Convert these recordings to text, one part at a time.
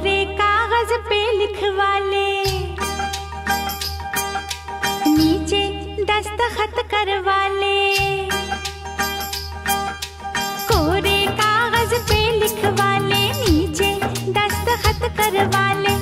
गोरे कागज पे लिखवा ले, नीचे दस्तखत करवा ले। गोरे कागज पे लिखवा ले, नीचे दस्तखत करवा ले।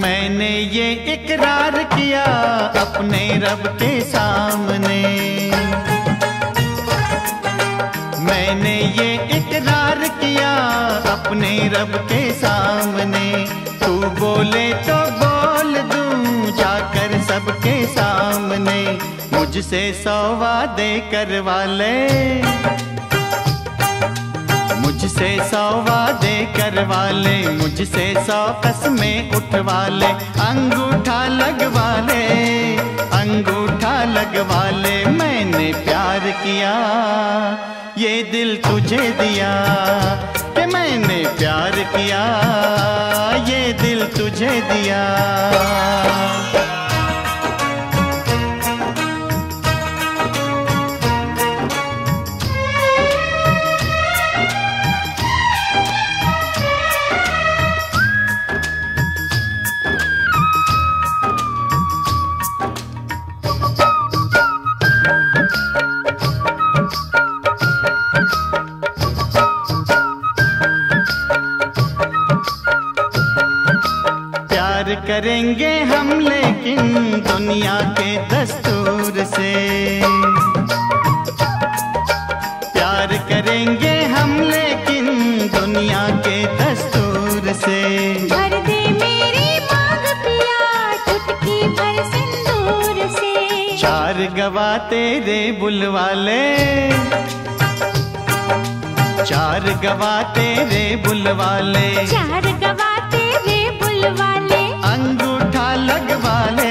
मैंने ये इकरार किया अपने रब के सामने, मैंने ये इकरार किया अपने रब के सामने। तू बोले तो बोल दूं जाकर सबके सामने, मुझसे सौ वादे करवा ले, मुझसे सौ वादे करवा ले, मुझसे सौ कसमें उठवा ले। अंगूठा लगवा ले, अंगूठा लगवा ले, मैंने प्यार किया ये दिल तुझे दिया, कि मैंने प्यार किया ये दिल तुझे दिया। करेंगे हम लेकिन दुनिया के दस्तूर से, प्यार करेंगे हम लेकिन दुनिया के दस्तूर से। भर दे मेरी मांग पिया चुटकी भर सिंदूर से, चार गवा तेरे बुलवा ले, चार गवा तेरे बुलवा ले, चार गवा तेरे बुलवा ले। अंगूठा लगवा ले,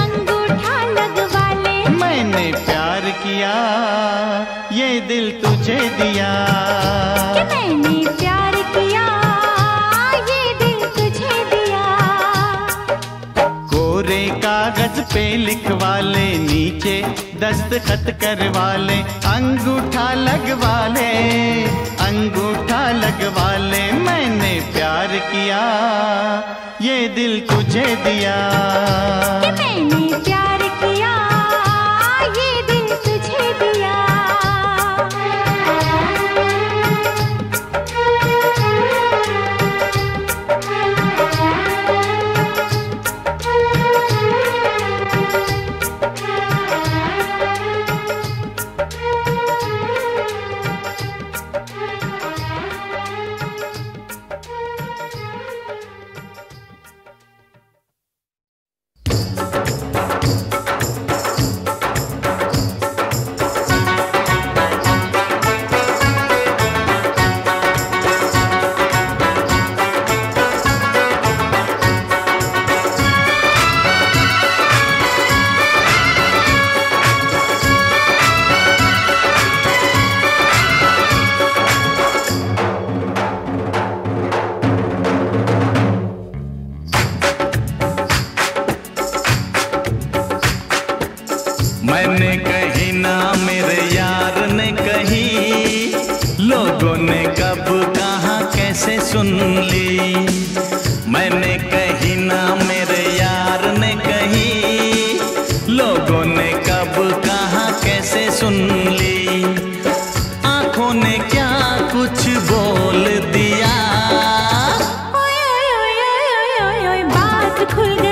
अंगूठा लगवा ले, मैंने प्यार किया ये दिल तुझे दिया, कि मैंने प्यार किया ये दिल तुझे दिया। कोरे कागज पे लिखवा ले, नीचे दस्तखत करवा ले। अंगूठा लगवा ले, अंगूठा लगवा ले, मैंने प्यार किया ये दिल तुझे दिया, कि मैंने प्यार किया ये दिल तुझे दिया। तुमने कब कहाँ कैसे सुन ली, मैंने कही ना मेरे यार ने कही, लोगों ने कब कहाँ कैसे सुन ली। आँखों ने क्या कुछ बोल दिया, ओए ओए ओए ओए ओए ओए बात खुल गई।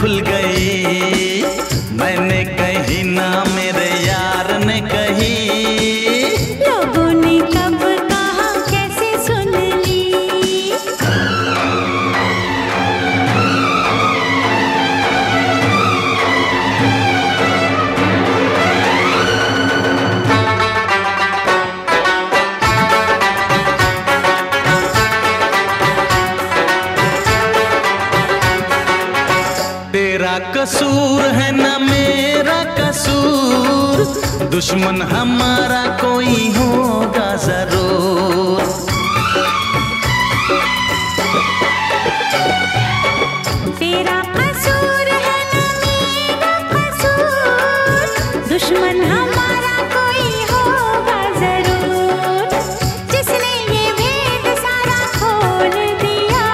खुल गई, मैंने कही ना मेरे यार ने कही, लोगों ने कब कहा कैसे सुन ली। तेरा कसूर है ना मेरा कसूर, दुश्मन हमारा कोई होगा जरूर। तेरा कसूर है ना मेरा कसूर, दुश्मन हमारा कोई होगा जरूर। जिसने ये भेद सारा खोल दिया,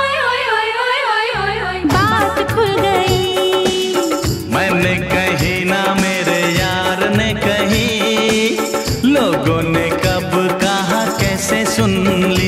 ओए ओए ओए ओए ओए ओए ओए बात खुल गई। मैंने कही ना मेरे यार ने कही, लोगों ने कब कहा कैसे सुन ली।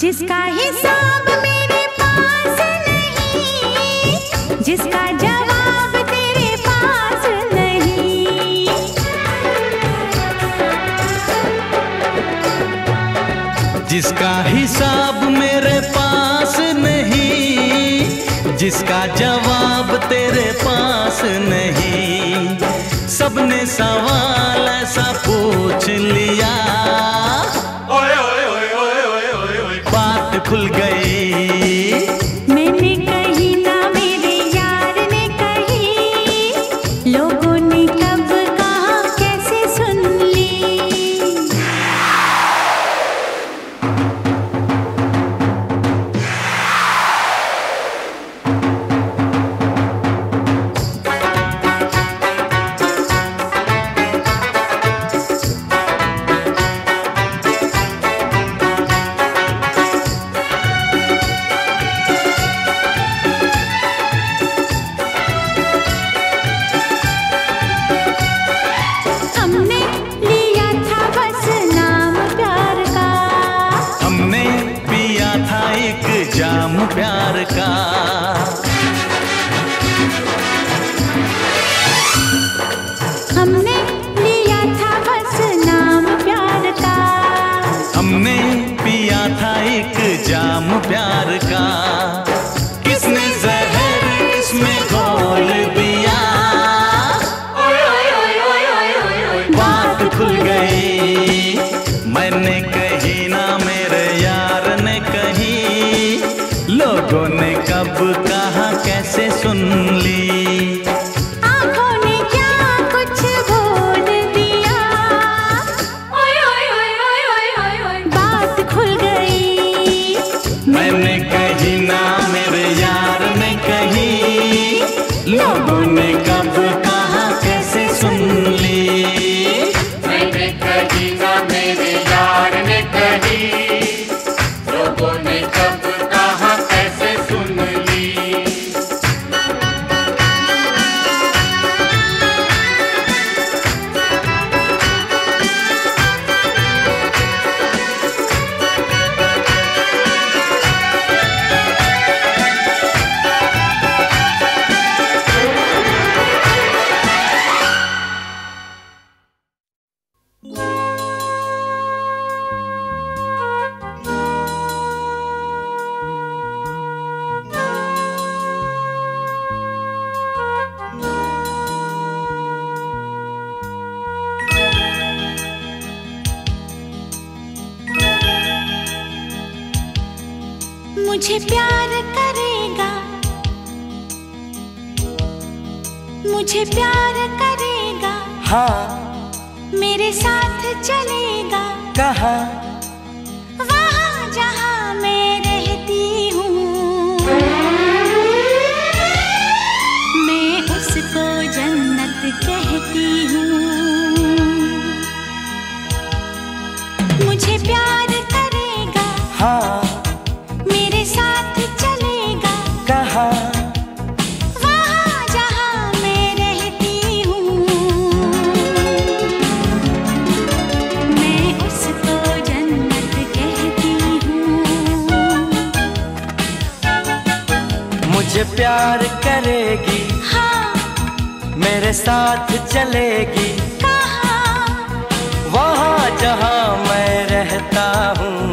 जिसका हिसाब मेरे पास नहीं, जिसका जवाब तेरे पास नहीं, जिसका हिसाब मेरे पास नहीं, जिसका जवाब तेरे पास नहीं। सबने सवाल ऐसा पूछ लिया, ओए ओए ओए ओए ओए ओए ओए बात खुल गई। मैंने कही ना मेरे यार ने कही, लोगों ने कब कहा कैसे सुन ली। जाम प्यार का हमने लिया था, बस नाम प्यार का। हमने पिया था एक जाम प्यार का, किसने जहर किसमें घोल दिया। ओए ओए ओए ओए ओए ओए बात खुल गई, मैंने कही ना मेरे यार ने कही, लोगों ने कब कहा कैसे सुन ली। आँखों ने क्या कुछ बोल दिया, ओए ओए ओए ओए ओए ओए ओए बात खुल गई। मैंने कही ना मेरे यार ने कही, लोगों ने कब कहा कैसे सुन ली। मैंने कही ना मेरे यार ने कही, लोगों ने कब कहा कैसे सुन ली। मुझे प्यार करेगा, मुझे प्यार करेगा, हाँ मेरे साथ चलेगा, कहाँ वहाँ जहाँ मैं रहती हूँ। मैं उसको जन्नत कहती हूँ। मुझे प्यार करेगा, हाँ मुझे प्यार करेगी, हाँ मेरे साथ चलेगी, कहाँ वहाँ जहाँ मैं रहता हूँ।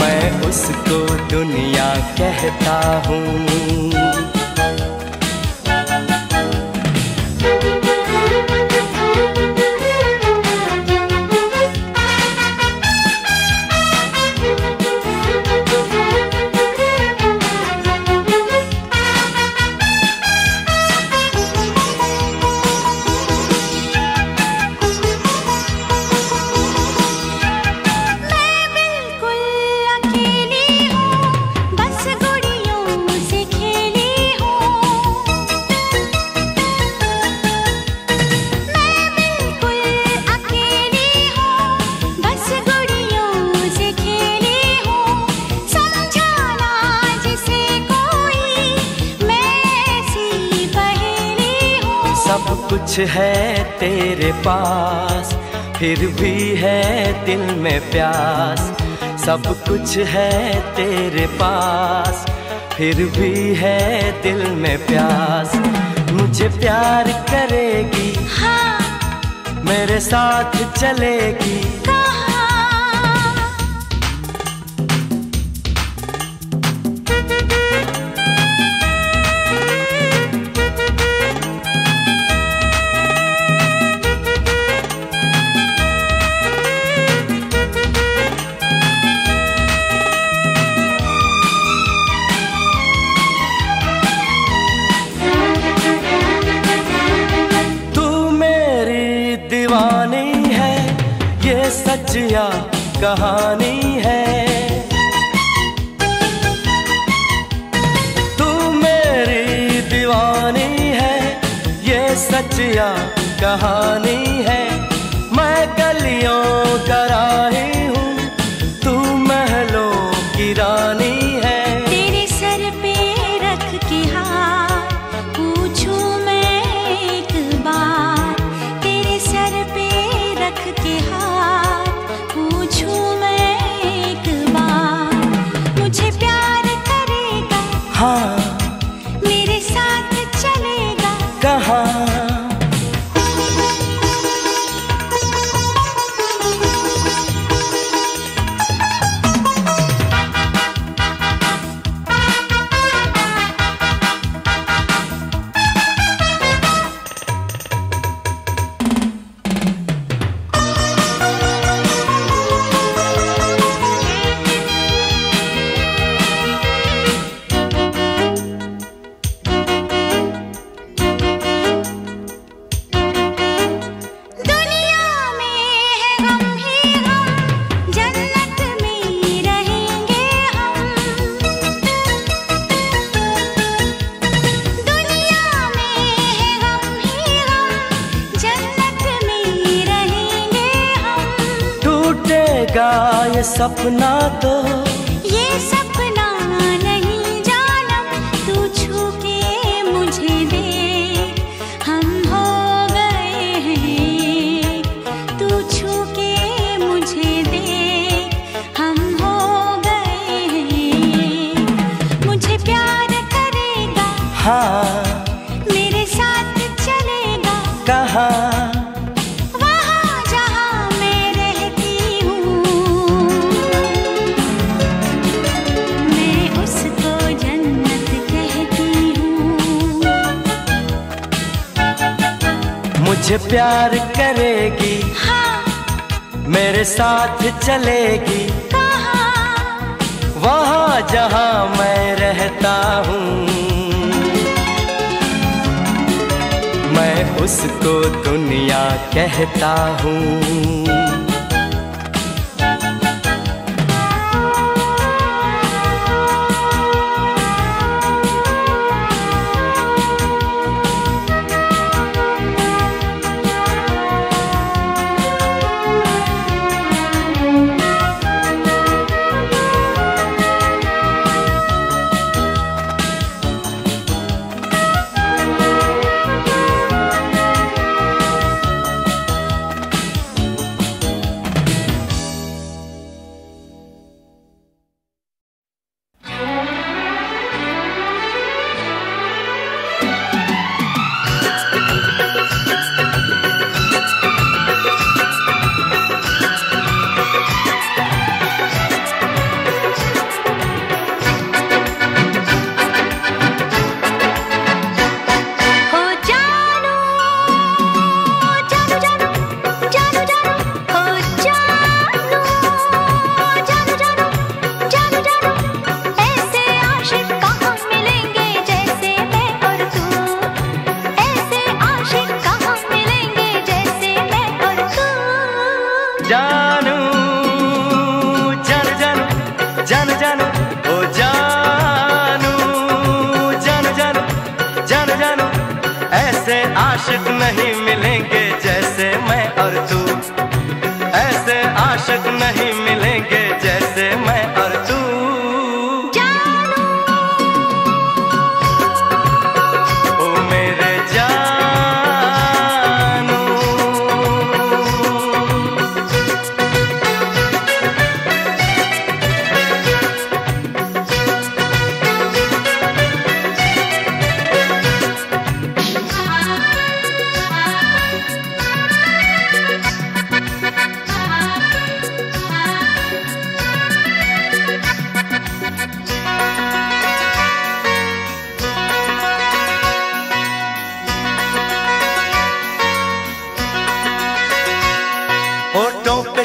मैं उसको दुनिया कहता हूँ। सब कुछ है तेरे पास, फिर भी है दिल में प्यास। सब कुछ है तेरे पास, फिर भी है दिल में प्यास। मुझे प्यार करेगी, हाँ मेरे साथ चलेगी, सच या कहानी है। तू मेरी दीवानी है, ये सच या कहानी है। मैं गलियों का राही हूँ, तू महलों की रानी है। तेरे सर पे रख के हाथ पूछूं मैं एक बार, तेरे सर पे रख के हाथ ये सपना, तो ये सपना नहीं जाना। तू छू के मुझे दे, हम हो गए हैं। तू छू के मुझे दे, हम हो गए हैं। मुझे प्यार करेगा, हाँ मेरे साथ चलेगा, कहाँ मुझे प्यार करेगी, हाँ मेरे साथ चलेगी। जहाँ मैं रहता हूँ, मैं उसको दुनिया कहता हूँ।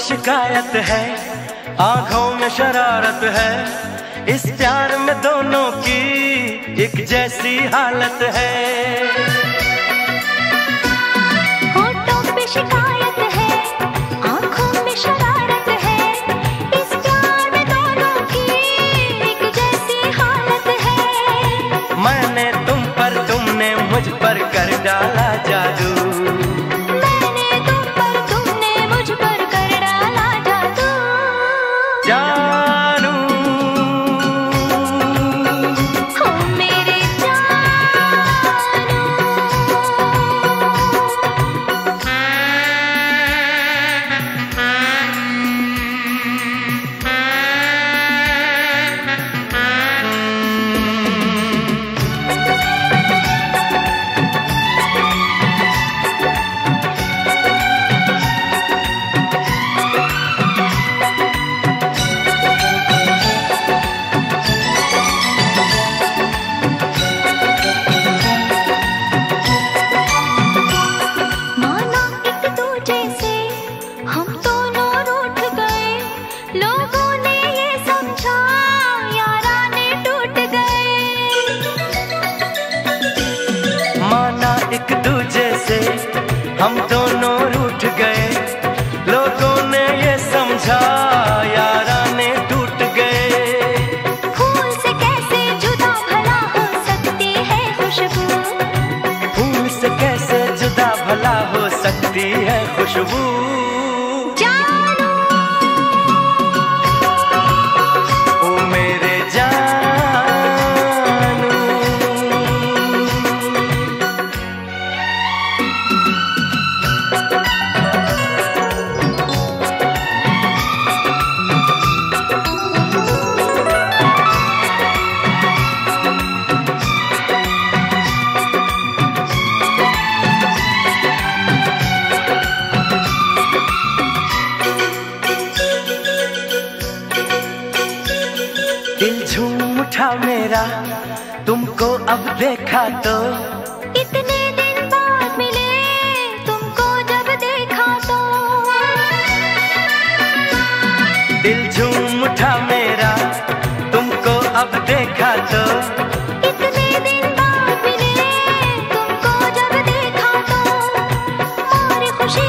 शिकायत है, आंखों में शरारत है, इस प्यार में दोनों की एक जैसी हालत है। होठों पे शिकायत है, आंखों में शरारत है, इस प्यार में दोनों की एक जैसी हालत है। मैंने तुम पर, तुमने मुझ पर कर डाला जादू। हम दोनों रूठ गए, लोगों ने ये समझा यारा ने टूट गए। फूल से कैसे जुदा भला हो सकती है खुशबू, फूल से कैसे जुदा भला हो सकती है खुशबू। तुमको अब देखा तो इतने दिन बाद मिले, तुमको जब देखा तो दिल झूम उठा मेरा, तुमको जब से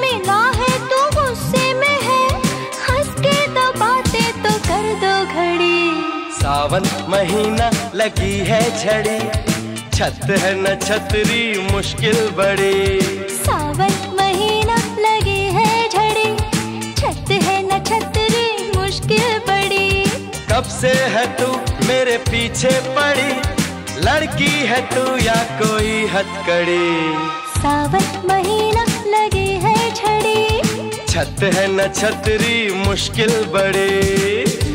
मिला है महीना लगी है झड़ी, छत है न छतरी मुश्किल बड़ी। सावन महीना लगी है झड़ी, छत है न छतरी मुश्किल बड़ी। कब से है तू मेरे पीछे पड़ी, लड़की है तू या कोई हथकड़ी। सावन महीना लगी है झड़ी, छत है न छतरी मुश्किल बड़ी।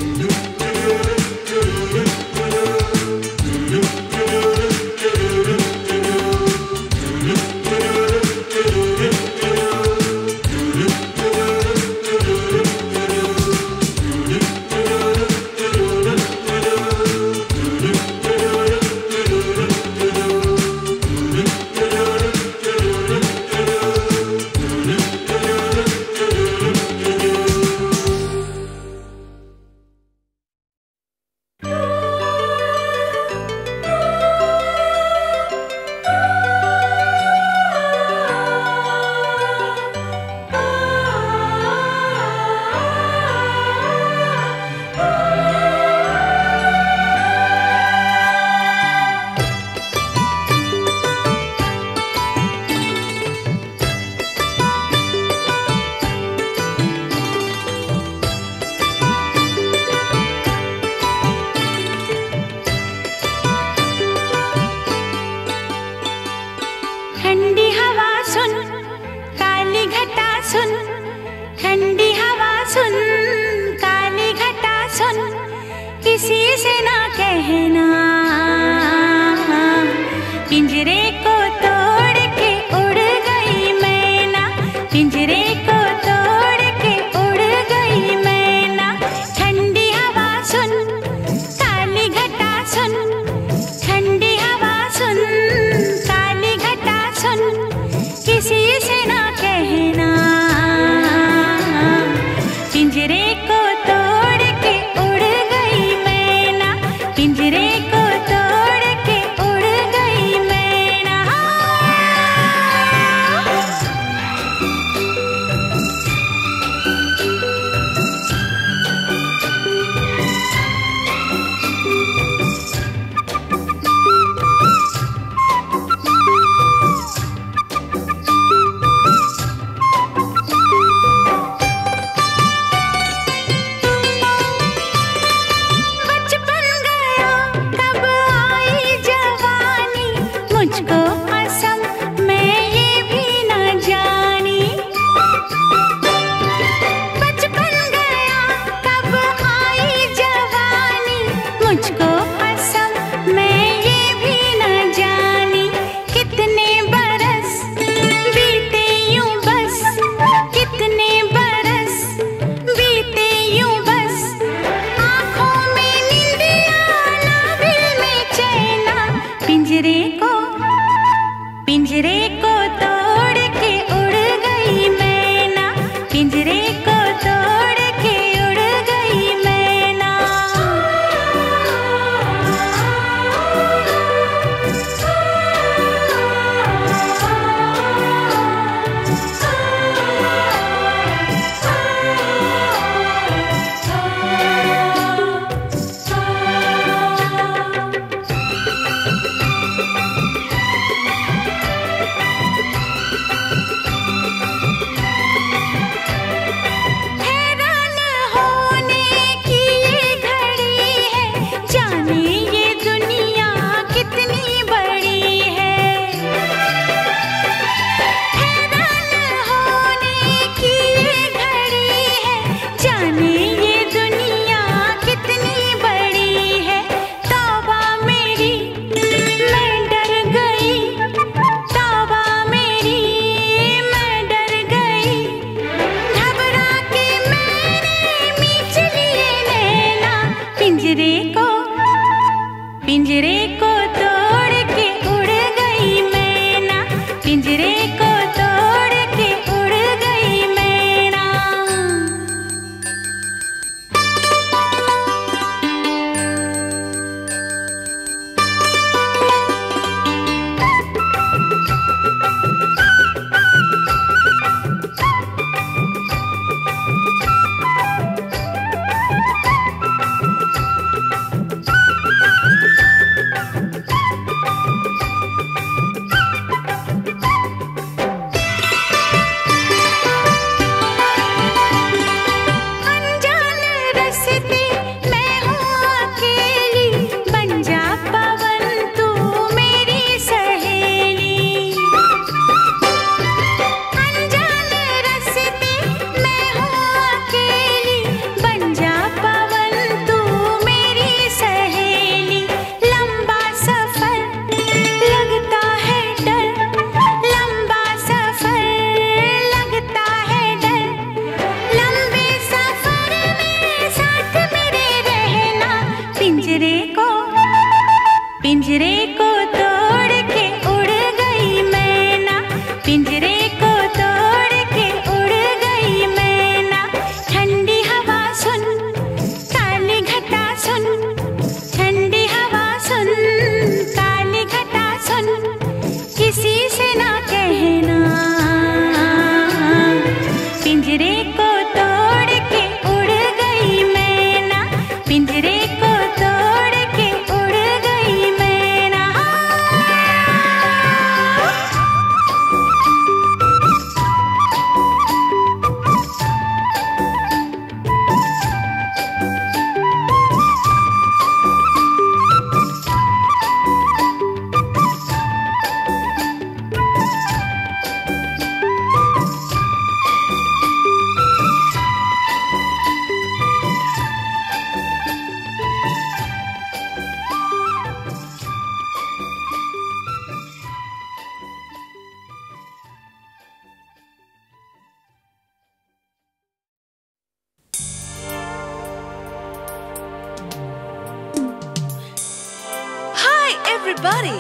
buddy.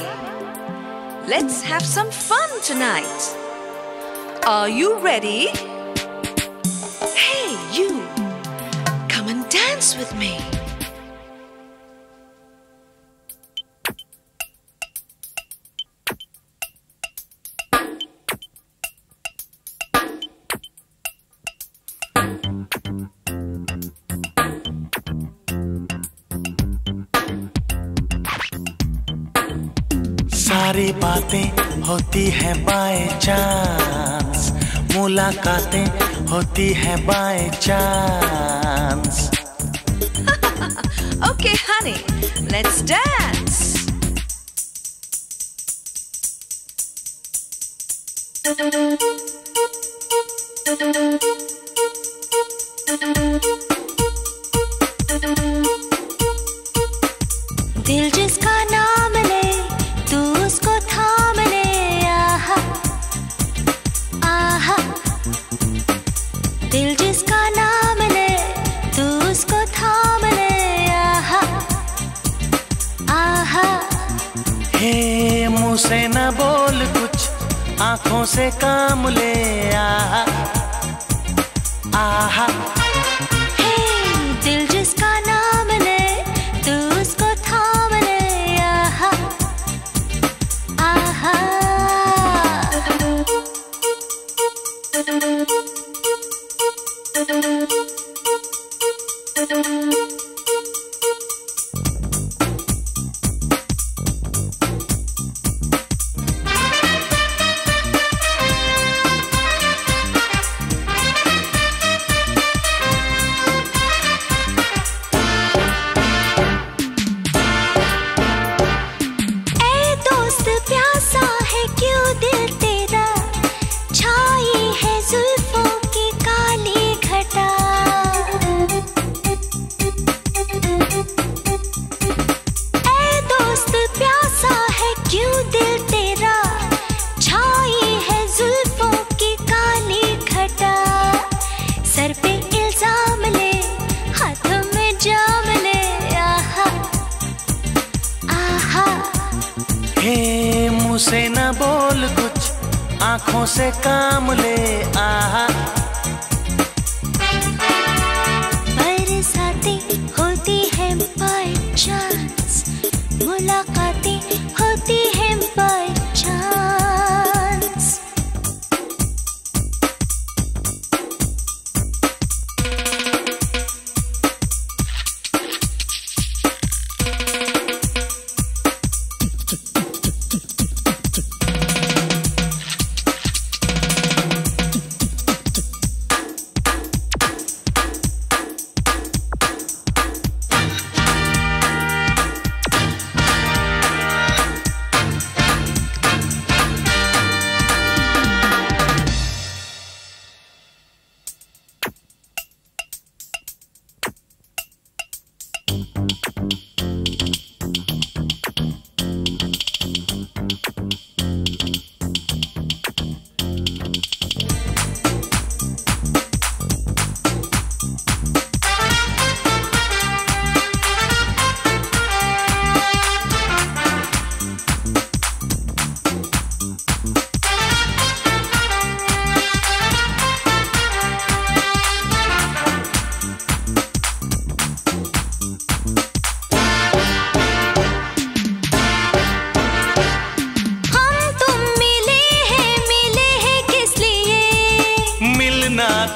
Let's have some fun tonight. Are you ready? Hey, you. Come and dance with me. सारी बातें होती है बाय चांस, मुलाकातें होती है by chance. Okay, honey, let's dance. दिल जिसका नाम ले तू उसको थाम ले, आहा आहा। दिल जिसका नाम ले तू उसको थाम ले, आहा आहा। हे मुँह से न बोल कुछ, आँखों से काम ले, आहा आहा। हे दिल जिसका नाम ले तू उसको थाम ले, आहा आहा। हे मुँह से न बोल कुछ, आँखों से काम ले, आहा। बरसातें होती है बाय चांस, मुलाकातें होती है बाय चांस।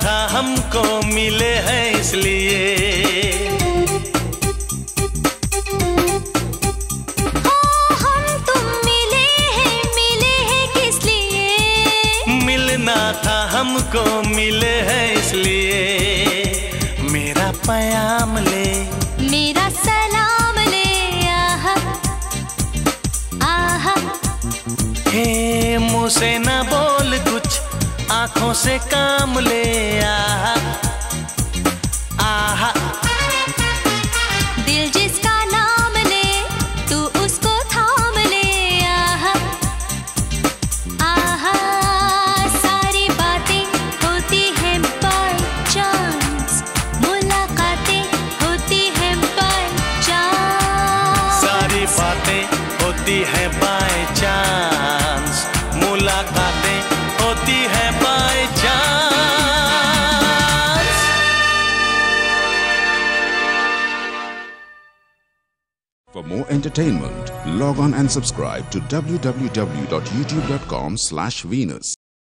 था हमको मिले हैं इसलिए, हम तुम मिले हैं किस लिए? मिलना था हमको मिले हैं इसलिए। मेरा पैगाम ले, मेरा सलाम ले, आहा आहा। हे मुँह से न बोल कुछ, आँखों से काम ले, आहा आहा। दिल जिसका नाम ले तू उसको थाम ले, आहा आहा। सारी बातें होती हैं बाय चांस, मुलाकातें होती हैं बाय चांस। सारी बातें होती होती है बाय चांस, मुलाकातें होती है by chance. For more entertainment, log on and subscribe to www.youtube.com/Venus.